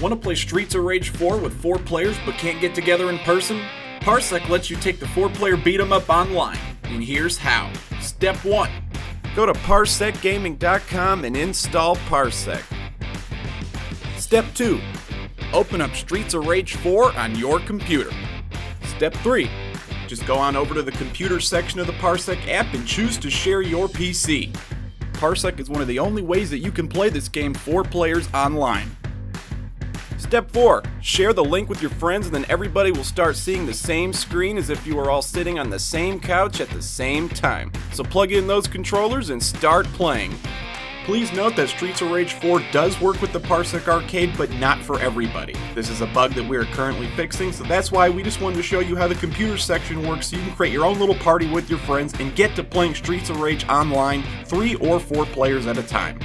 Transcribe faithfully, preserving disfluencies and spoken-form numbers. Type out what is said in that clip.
Want to play Streets of Rage four with four players but can't get together in person? Parsec lets you take the four-player beat-em-up online, and here's how. Step one. Go to parsec gaming dot com and install Parsec. Step two. Open up Streets of Rage four on your computer. Step three. Just go on over to the computer section of the Parsec app and choose to share your P C. Parsec is one of the only ways that you can play this game four players online. Step four, share the link with your friends and then everybody will start seeing the same screen as if you were all sitting on the same couch at the same time. So plug in those controllers and start playing. Please note that Streets of Rage four does work with the Parsec Arcade, but not for everybody. This is a bug that we are currently fixing, so that's why we just wanted to show you how the computer section works so you can create your own little party with your friends and get to playing Streets of Rage online three or four players at a time.